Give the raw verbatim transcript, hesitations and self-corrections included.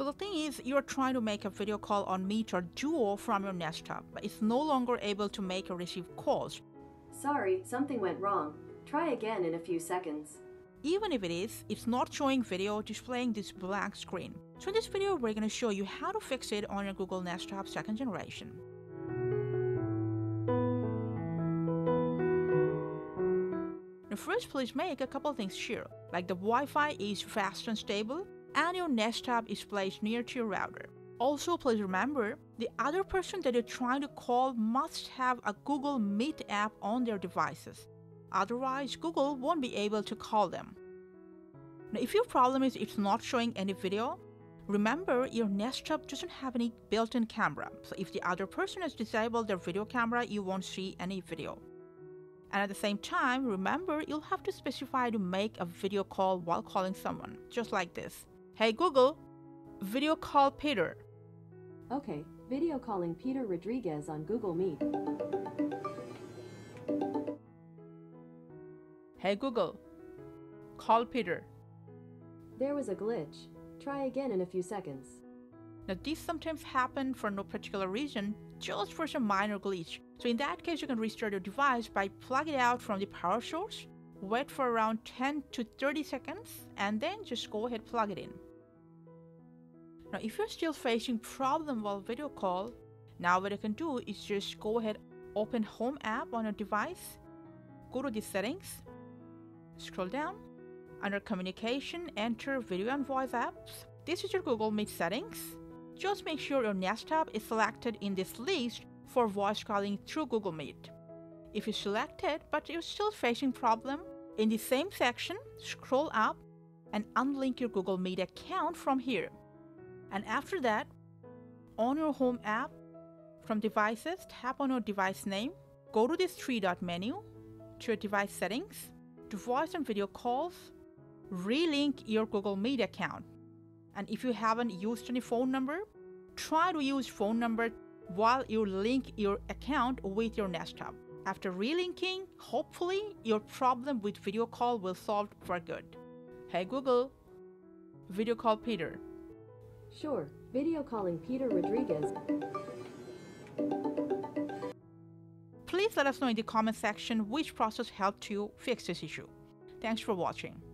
So the thing is, you're trying to make a video call on Meet or Duo from your Nest Hub, but it's no longer able to make or receive calls. Sorry, something went wrong. Try again in a few seconds. Even if it is, it's not showing video, displaying this black screen. So in this video, we're going to show you how to fix it on your Google Nest Hub second generation. Now first, please make a couple things sure, like the Wi-Fi is fast and stable, and your Nest Hub is placed near to your router. Also, please remember, the other person that you're trying to call must have a Google Meet app on their devices. Otherwise, Google won't be able to call them. Now, if your problem is it's not showing any video, remember your Nest Hub doesn't have any built-in camera. So if the other person has disabled their video camera, you won't see any video. And at the same time, remember you'll have to specify to make a video call while calling someone, just like this. Hey Google, video call Peter. Okay, video calling Peter Rodriguez on Google Meet. Hey Google, call Peter. There was a glitch. Try again in a few seconds. Now these sometimes happen for no particular reason, just for some minor glitch. So in that case, you can restart your device by plugging it out from the power source, wait for around ten to thirty seconds, and then just go ahead and plug it in. Now if you're still facing problem while video call, now what you can do is just go ahead, open Home app on your device, go to the settings, scroll down, under Communication, enter Video and Voice Apps. This is your Google Meet settings. Just make sure your Nest Hub is selected in this list for voice calling through Google Meet. If you select it, but you're still facing problem, in the same section, scroll up and unlink your Google Meet account from here. And after that, on your Home app, from Devices, tap on your device name, go to this three-dot menu, to your device settings, to voice and video calls, relink your Google Meet account. And if you haven't used any phone number, try to use phone number while you link your account with your Nest Hub. After relinking, hopefully your problem with video call will solve for good. Hey Google, video call Peter. Sure, video calling Peter Rodriguez. Please let us know in the comment section which process helped you fix this issue. Thanks for watching.